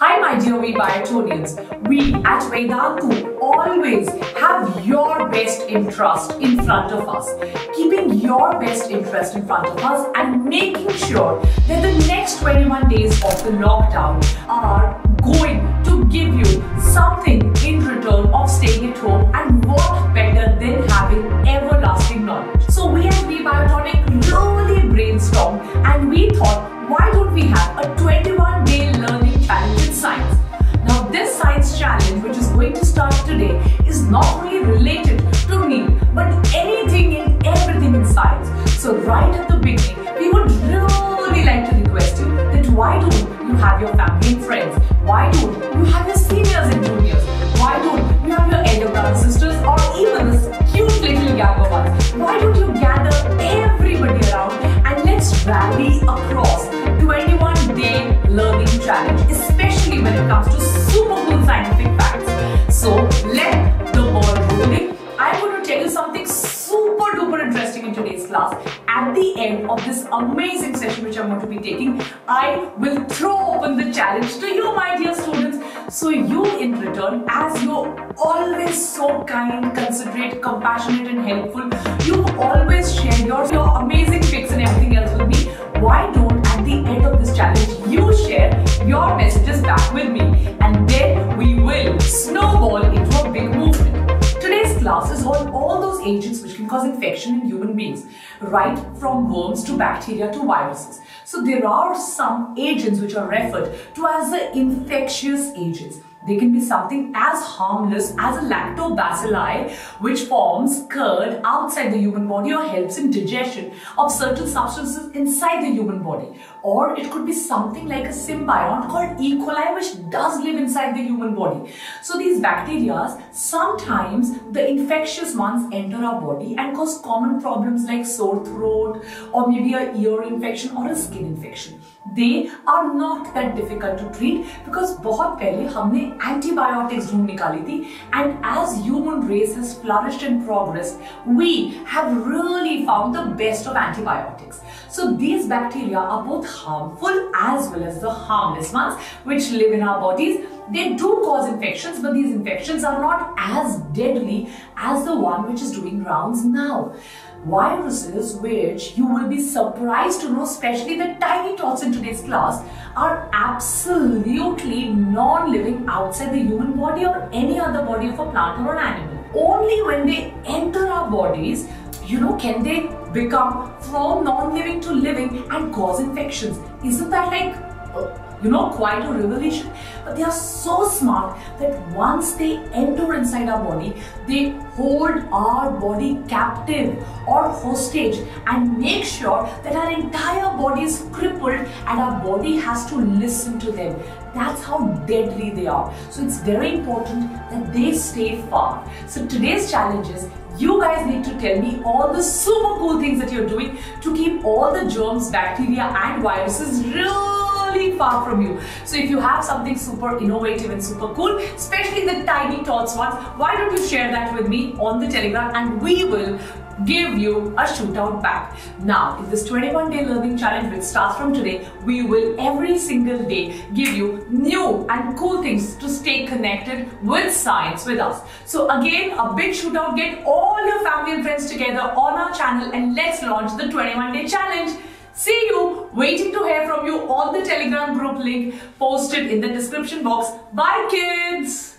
Hi my dear wheat biotonians, we at Vedantu always have your best interest in front of us. Keeping your best interest in front of us and making sure that the next 21 days of the lockdown are going to give you something in return of staying at home and work better than having everlasting knowledge. So we at Vedantu Biotonic globally brainstormed and we thought, why don't we have a 21-day learning challenge in science? Now this science challenge, which is going to start today, is not only related to me, but anything and everything in science. So right at the beginning, we would really like to request you that why don't you have your family and friends? Why don't you have your seniors and juniors? Why don't you have your elder brothers and sisters or even this cute little younger ones? Why don't you gather everybody around and let's rally across learning challenge, especially when it comes to super cool scientific facts. So let the ball rolling. I'm going to tell you something super duper interesting in today's class. At the end of this amazing session which I'm going to be taking, I will throw open the challenge to you, my dear students. So you in return, as you're always so kind, considerate, compassionate and helpful, you always share your amazing pics and everything else with me. Why don't at the end of this challenge you share your messages back with me, and then we will snowball into a big movement. Today's class is on all those agents which can cause infection in human beings, right from worms to bacteria to viruses. So there are some agents which are referred to as the infectious agents. They can be something as harmless as a lactobacilli, which forms curd outside the human body or helps in digestion of certain substances inside the human body. Or it could be something like a symbiont called E. coli, which does live inside the human body. So these bacteria, sometimes the infectious ones enter our body and cause common problems like sore throat or maybe an ear infection or a skin infection. They are not that difficult to treat because बहुत पहले हमने antibiotics ढूंढ निकाली थी, and as human race has flourished and progressed, we have really found the best of antibiotics. So these bacteria are both harmful as well as the harmless ones which live in our bodies. They do cause infections, but these infections are not as deadly as the one which is doing rounds now. Viruses, which you will be surprised to know, especially the tiny tots in today's class, are absolutely non-living outside the human body or any other body of a plant or an animal. Only when they enter our bodies, can they become from non-living to living and cause infections. Isn't that like quite a revelation? But they are so smart that once they enter inside our body, they hold our body captive or hostage and make sure that our entire body is crippled and our body has to listen to them. That's how deadly they are. So it's very important that they stay far. So today's challenge is, you guys need to tell me all the super cool things that you're doing to keep all the germs, bacteria and viruses really far from you. So if you have something super innovative and super cool, especially the tiny tots ones, why don't you share that with me on the Telegram and we will give you a shootout pack. Now, in this 21-day learning challenge which starts from today, we will every single day give you new and cool things to stay connected with science with us. So again, a big shootout. Get all your family and friends together on our channel and let's launch the 21-day challenge. See you. Waiting to hear from you on the Telegram group link posted in the description box. Bye kids.